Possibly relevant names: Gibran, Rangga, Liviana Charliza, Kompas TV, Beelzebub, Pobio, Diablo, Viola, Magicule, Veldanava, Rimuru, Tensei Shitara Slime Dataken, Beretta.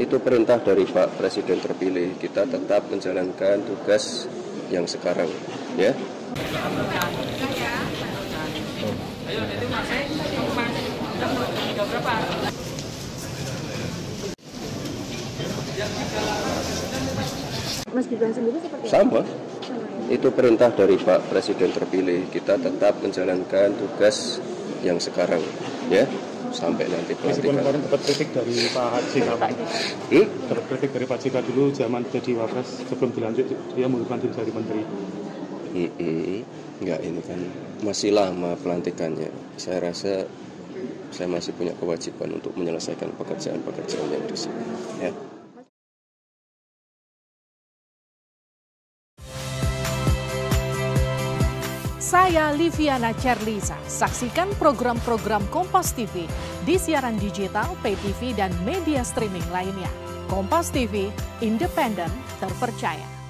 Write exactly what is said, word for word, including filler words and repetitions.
itu perintah dari Pak Presiden terpilih. Kita tetap menjalankan tugas yang sekarang, ya. Mas Gibran sendiri seperti sama. Itu perintah dari Pak Presiden terpilih. Kita tetap menjalankan tugas yang sekarang, ya. Sampai nanti pelantikan. Meskipun dapat kritik dari Pak Haji, hmm? dapat kritik dari Pak Jika dulu zaman jadi wapres, sebelum dilanjut dia mengundurkan diri dari menteri. Mm -mm. Enggak, ini kan masih lama pelantikannya. Saya rasa saya masih punya kewajiban untuk menyelesaikan pekerjaan-pekerjaan yang di sini, ya. Saya Liviana Charliza, saksikan program-program Kompas T V di siaran digital, pay T V, dan media streaming lainnya. Kompas T V, independen, terpercaya.